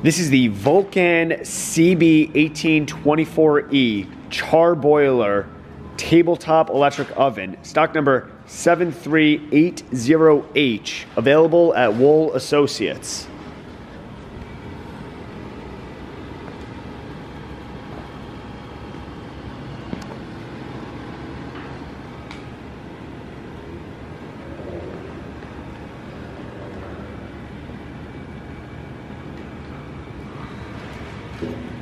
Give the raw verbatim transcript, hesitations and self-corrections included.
This is the Vulcan C B eighteen twenty-four E Char-Broiler Tabletop Electric Oven, stock number seven three eight zero H, available at Wohl Associates. Thank you.